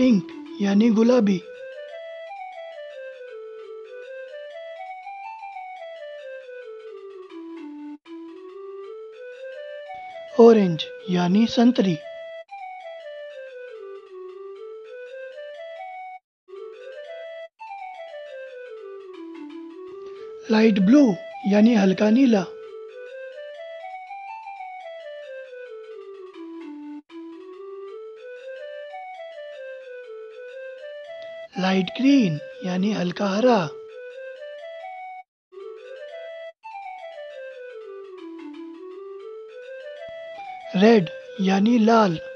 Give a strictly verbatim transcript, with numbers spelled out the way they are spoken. Pink यानी गुलाबी। Orange यानी संतरी। लाइट ब्लू यानी हल्का नीला। लाइट ग्रीन यानी हल्का हरा। रेड यानी लाल।